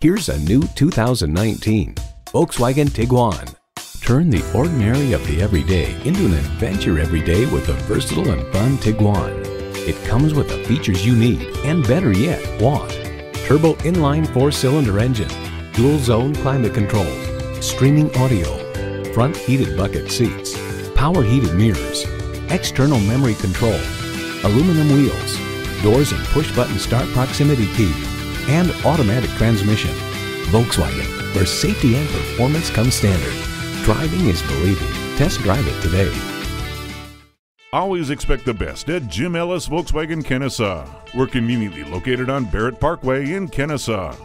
Here's a new 2019 Volkswagen Tiguan. Turn the ordinary of the everyday into an adventure every day with a versatile and fun Tiguan. It comes with the features you need and, better yet, want. Turbo inline 4-cylinder engine, dual zone climate control, streaming audio, front heated bucket seats, power heated mirrors, external memory control, aluminum wheels, doors and push button start proximity key, and automatic transmission. Volkswagen, where safety and performance come standard. Driving is believing. Test drive it today. Always expect the best at Jim Ellis Volkswagen Kennesaw. We're conveniently located on Barrett Parkway in Kennesaw.